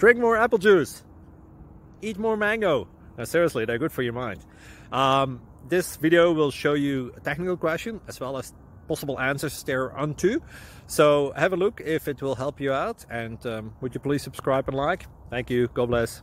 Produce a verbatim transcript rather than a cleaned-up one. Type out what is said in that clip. Drink more apple juice. Eat more mango. No, seriously, they're good for your mind. Um, this video will show you a technical question as well as possible answers thereunto. So have a look if it will help you out, and um, would you please subscribe and like. Thank you. God bless.